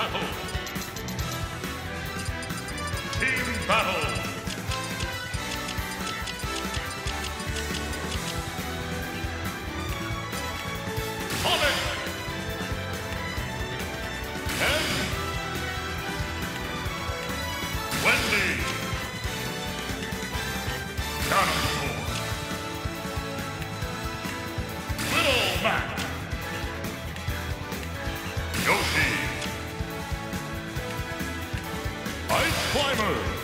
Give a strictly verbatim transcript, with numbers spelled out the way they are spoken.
battle. Team battle. Solid. Ken. Wendy. Ganapur. Little Mac. Yoshi. Ice Climber.